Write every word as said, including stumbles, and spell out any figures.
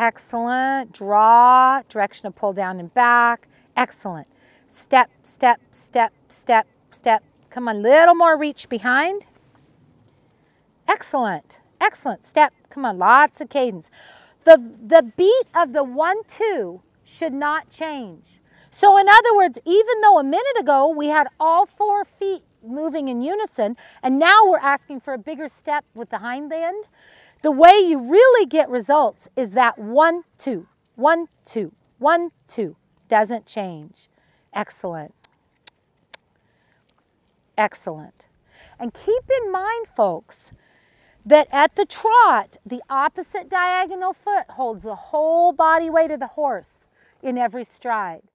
Excellent. Draw, direction of pull down and back. Excellent. Step, step, step, step, step. Come on, little more reach behind. Excellent, excellent. Step, come on, lots of cadence. The, the beat of the one two should not change. So in other words, even though a minute ago we had all four feet moving in unison, and now we're asking for a bigger step with the hind end, the way you really get results is that one, two, one, two, one, two doesn't change. Excellent. Excellent. And keep in mind, folks, that at the trot, the opposite diagonal foot holds the whole body weight of the horse in every stride.